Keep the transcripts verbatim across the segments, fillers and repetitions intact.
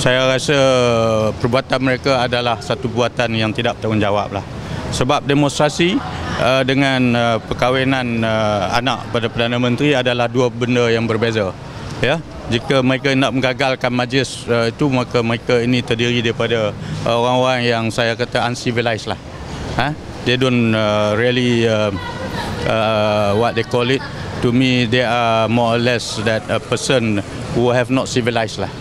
saya rasa perbuatan mereka adalah satu buatan yang tidak bertanggungjawab lah. Sebab demonstrasi uh, dengan uh, perkahwinan uh, anak pada Perdana Menteri adalah dua benda yang berbeza. Ya, jika mereka nak menggagalkan majlis uh, itu, maka mereka ini terdiri daripada orang-orang uh, yang saya kata uncivilized lah. Huh? They don't uh, really uh, uh, what they call it. To me, they are more or less that a person who have not civilized lah.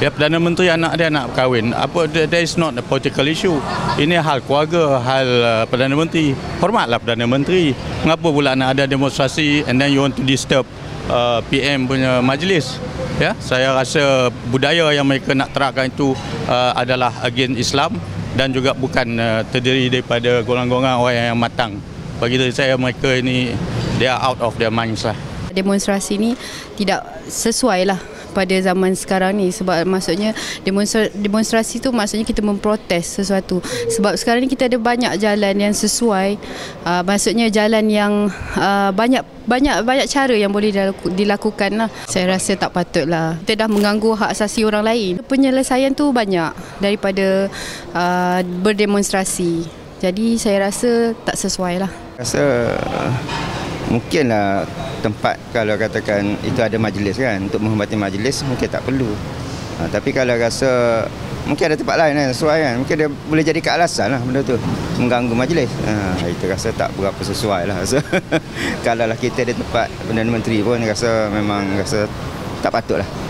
Ya, Perdana Menteri anak dia nak berkahwin. Apa, that is not a political issue. Ini hal keluarga, hal uh, Perdana Menteri. Hormatlah Perdana Menteri. Mengapa pula nak ada demonstrasi and then you want to disturb uh, P M punya majlis? Ya, saya rasa budaya yang mereka nak terapkan itu uh, adalah against Islam dan juga bukan uh, terdiri daripada golongan-golongan orang yang matang. Bagi saya, mereka ini they are out of their minds lah. Demonstrasi ni tidak sesuai lah pada zaman sekarang ni, sebab maksudnya demonstra demonstrasi tu maksudnya kita memprotes sesuatu, sebab sekarang ni kita ada banyak jalan yang sesuai, uh, maksudnya jalan yang uh, banyak banyak banyak cara yang boleh dilakukan lah. Saya rasa tak patutlah, kita dah mengganggu hak asasi orang lain. Penyelesaian tu banyak daripada uh, berdemonstrasi, jadi saya rasa tak sesuai lah. Rasa mungkinlah tempat, kalau katakan itu ada majlis kan, untuk menghormati majlis mungkin tak perlu. Ha, tapi kalau rasa mungkin ada tempat lain yang sesuai kan, mungkin dia boleh jadi kealasan lah benda tu, mengganggu majlis. Ha, itu rasa tak berapa sesuai lah. Kalau lah kita ada tempat Perdana Menteri pun rasa memang rasa tak patut lah.